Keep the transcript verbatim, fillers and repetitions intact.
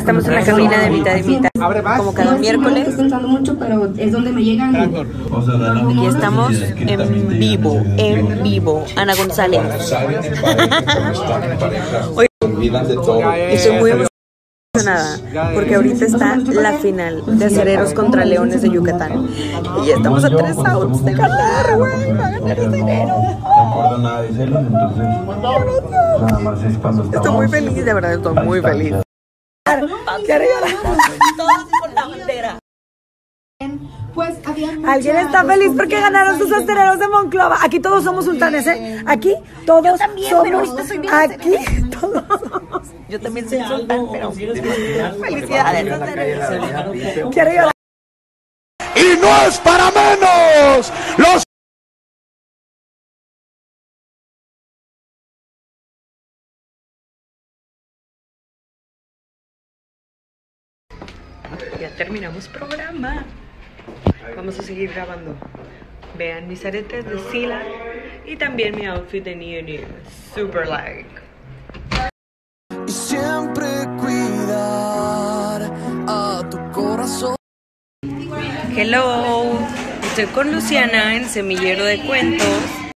Estamos en la cabina de mitad y mitad, como cada miércoles. Y estamos en vivo, en vivo. Ana González. Estoy muy emocionada porque ahorita está la final de Acereros contra Leones de Yucatán. Y ya estamos a tres outs de ganar, güey. Va a ganar el dinero. Estoy muy feliz, de verdad, estoy muy feliz. ¿Qué todos con la bandera? Pues, alguien está feliz porque ganaron sus acereros de Monclova. Aquí todos somos sultanes, ¿eh? Aquí todos yo también, somos. Pero soy bien aquí acelerado. Todos somos. Yo también soy sultán, pero felicidades. Quiero llorar. Y no es para menos. Los ya terminamos programa. Vamos a seguir grabando. Vean mis aretes de Sila y también mi outfit de New New. Super like. Y siempre cuidar a tu corazón. Hello. Estoy con Luciana en Semillero de Cuentos.